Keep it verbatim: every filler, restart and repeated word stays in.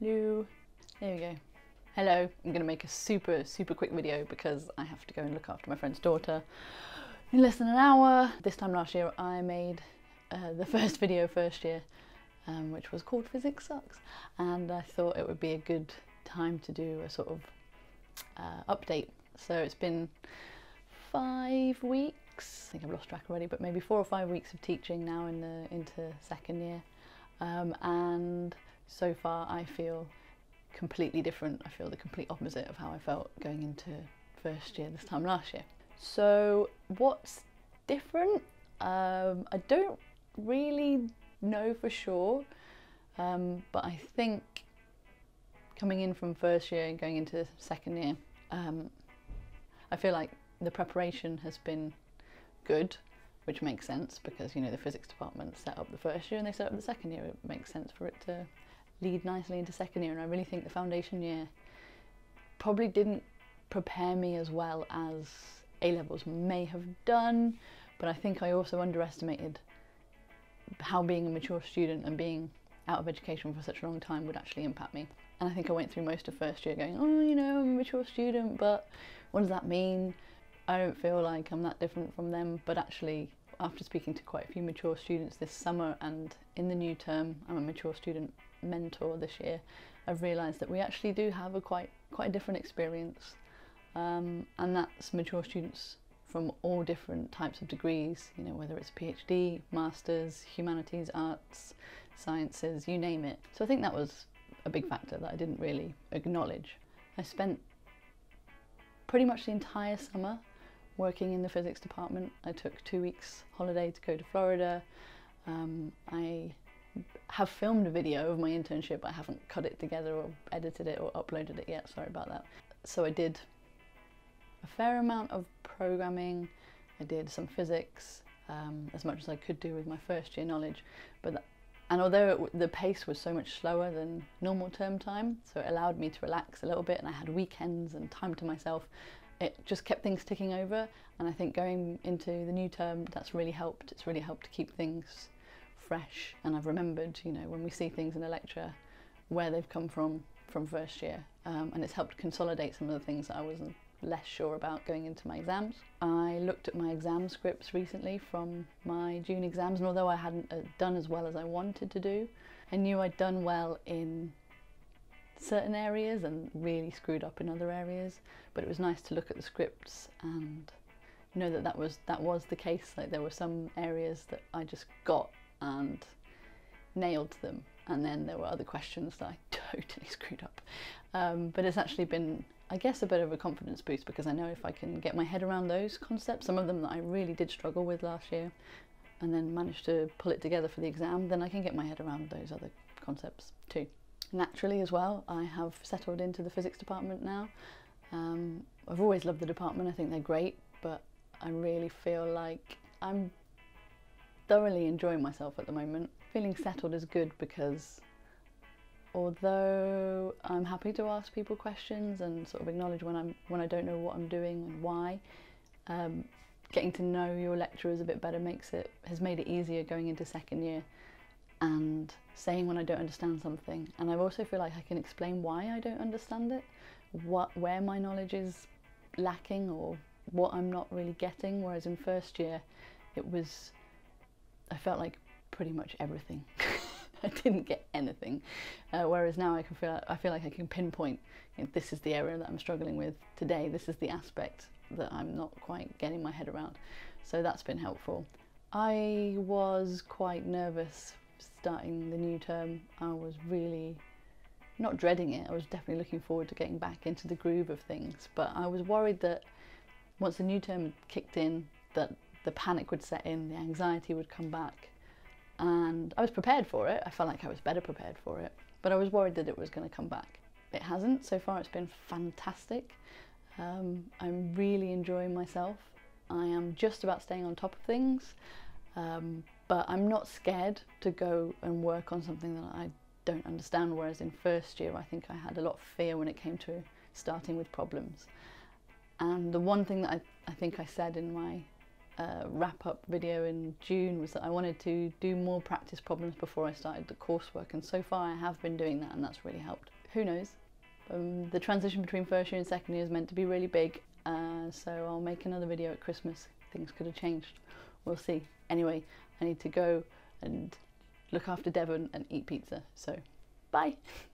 Hello. There we go. Hello. I'm going to make a super, super quick video because I have to go and look after my friend's daughter in less than an hour. This time last year I made uh, the first video first year, um, which was called Physics Sucks, and I thought it would be a good time to do a sort of uh, update. So it's been five weeks, I think I've lost track already, but maybe four or five weeks of teaching now in the, into second year. Um, and so far I feel completely different. I feel the complete opposite of how I felt going into first year this time last year. So what's different? Um, I don't really know for sure, um, but I think coming in from first year and going into second year, um, I feel like the preparation has been good, which makes sense because, you know, the physics department set up the first year and they set up the second year. It makes sense for it to lead nicely into second year, and I really think the foundation year probably didn't prepare me as well as A-levels may have done, but I think I also underestimated how being a mature student and being out of education for such a long time would actually impact me. And I think I went through most of first year going, oh, you know, I'm a mature student, but what does that mean? I don't feel like I'm that different from them, but actually after speaking to quite a few mature students this summer and in the new term, I'm a mature student mentor this year, I've realised that we actually do have a quite quite a different experience, um, and that's mature students from all different types of degrees, you know, whether it's PhD, masters, humanities, arts, sciences, you name it. So I think that was a big factor that I didn't really acknowledge. I spent pretty much the entire summer working in the physics department. I took two weeks holiday to go to Florida. Um, I have filmed a video of my internship, but I haven't cut it together or edited it or uploaded it yet, sorry about that. So I did a fair amount of programming, I did some physics, um, as much as I could do with my first year knowledge, but that, and although it, the pace was so much slower than normal term time, so it allowed me to relax a little bit and I had weekends and time to myself, it just kept things ticking over, and I think going into the new term that's really helped. It's really helped to keep things fresh, and I've remembered, you know, when we see things in a lecture, where they've come from from first year, um, and it's helped consolidate some of the things that I wasn't less sure about going into my exams. I looked at my exam scripts recently from my June exams, and although I hadn't uh, done as well as I wanted to do, I knew I'd done well in certain areas and really screwed up in other areas, but it was nice to look at the scripts and know that that was that was the case. Like, there were some areas that I just got and nailed them, and then there were other questions that I totally screwed up, um, but it's actually been, I guess, a bit of a confidence boost because I know if I can get my head around those concepts, some of them that I really did struggle with last year, and then managed to pull it together for the exam, then I can get my head around those other concepts too. Naturally as well, I have settled into the physics department now. um, I've always loved the department, I think they're great, but I really feel like I'm thoroughly enjoying myself at the moment. Feeling settled is good because although I'm happy to ask people questions and sort of acknowledge when I'm when I don't know what I'm doing and why, um, getting to know your lecturers a bit better makes it has made it easier going into second year, and saying when I don't understand something, and I also feel like I can explain why I don't understand it, what where my knowledge is lacking or what I'm not really getting, whereas in first year it was, I felt like pretty much everything. I didn't get anything, uh, whereas now I can feel I feel like I can pinpoint, you know, this is the area that I'm struggling with today, this is the aspect that I'm not quite getting my head around, so that's been helpful. I was quite nervous starting the new term. I was really not dreading it, I was definitely looking forward to getting back into the groove of things, but I was worried that once the new term kicked in that the panic would set in, the anxiety would come back, and I was prepared for it. I felt like I was better prepared for it, but I was worried that it was going to come back. It hasn't. So far it's been fantastic. Um, I'm really enjoying myself. I am just about staying on top of things, um, but I'm not scared to go and work on something that I don't understand, whereas in first year I think I had a lot of fear when it came to starting with problems. And the one thing that I, I think I said in my uh, wrap-up video in June was that I wanted to do more practice problems before I started the coursework, and so far I have been doing that, and that's really helped. Who knows? Um, the transition between first year and second year is meant to be really big, uh, so I'll make another video at Christmas. Things could have changed. We'll see. Anyway, I need to go and look after Devon and eat pizza, so bye!